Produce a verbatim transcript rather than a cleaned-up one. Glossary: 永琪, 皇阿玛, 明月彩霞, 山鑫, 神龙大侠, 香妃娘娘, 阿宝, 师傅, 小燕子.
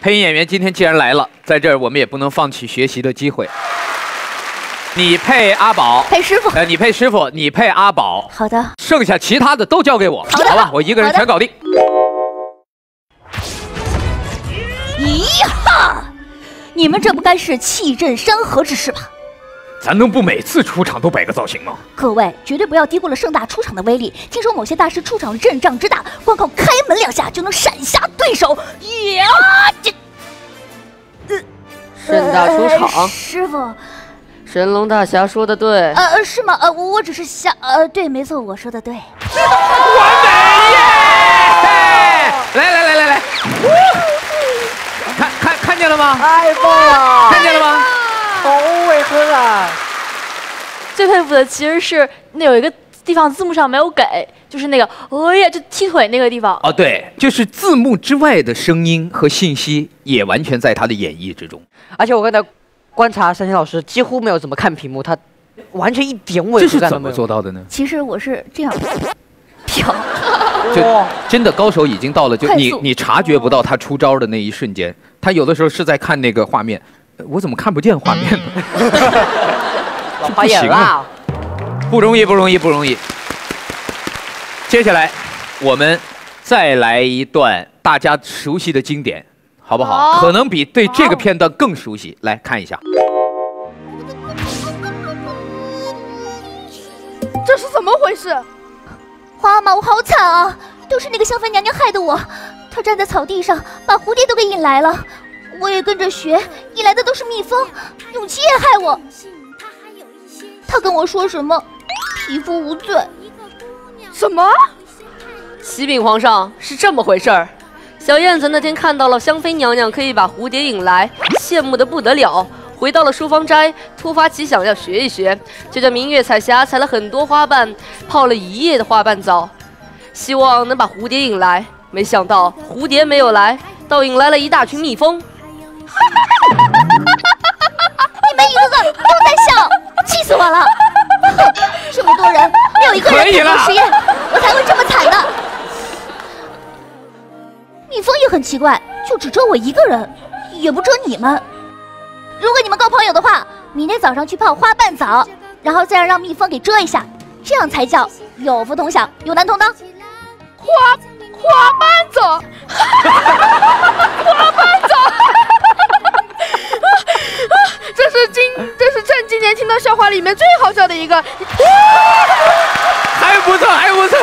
配音演员今天既然来了，在这儿我们也不能放弃学习的机会。你配阿宝，配师傅，呃，你配师傅，你配阿宝。好的，剩下其他的都交给我， 好, 好吧，我一个人全搞定。咦哈！你们这不该是气震山河之势吧？咱能不每次出场都摆个造型吗？各位绝对不要低估了盛大出场的威力。听说某些大师出场阵仗之大，光靠开门两下就能闪瞎对手。呀！这，呃，盛大出场，呃、师傅。 神龙大侠说的对，呃，是吗？呃，我只是瞎，呃，对，没错，我说的对，完美耶！来来来来来，看看看见了吗？太棒了！看见了吗？好伟哥啊！最佩服的其实是那有一个地方字幕上没有给，就是那个哎呀，就踢腿那个地方。哦，对，就是字幕之外的声音和信息也完全在他的演绎之中，而且我刚才。 观察山鑫老师几乎没有怎么看屏幕，他完全一点伪装都没有。这是怎么做到的呢？其实我是这样跳，就真的高手已经到了，就你你察觉不到他出招的那一瞬间，他有的时候是在看那个画面，我怎么看不见画面呢？老花眼了，不容易，不容易，不容易。接下来我们再来一段大家熟悉的经典。 好不好？ Oh. 可能比对这个片段更熟悉， oh. 来看一下。这是怎么回事？皇阿玛，我好惨啊！都是那个香妃娘娘害的我。她站在草地上，把蝴蝶都给引来了。我也跟着学，引来的都是蜜蜂。永琪也害我。她跟我说什么？匹夫无罪。什么？启禀皇上，是这么回事儿。 小燕子那天看到了香妃娘娘可以把蝴蝶引来，羡慕的不得了，回到了书房斋，突发奇想要学一学，就叫明月彩霞采了很多花瓣，泡了一夜的花瓣澡，希望能把蝴蝶引来。没想到蝴蝶没有来，倒引来了一大群蜜蜂。你们一个个都在笑，气死我了！这么多人，没有一个人肯做实验，我才会这么惨的。 蜜蜂也很奇怪，就只蛰我一个人，也不蛰你们。如果你们够朋友的话，明天早上去泡花瓣澡，然后再让蜜蜂给蛰一下，这样才叫有福同享，有难同当。花花瓣澡，花瓣澡，这是今这是朕今年听到笑话里面最好笑的一个，还不错，还不错。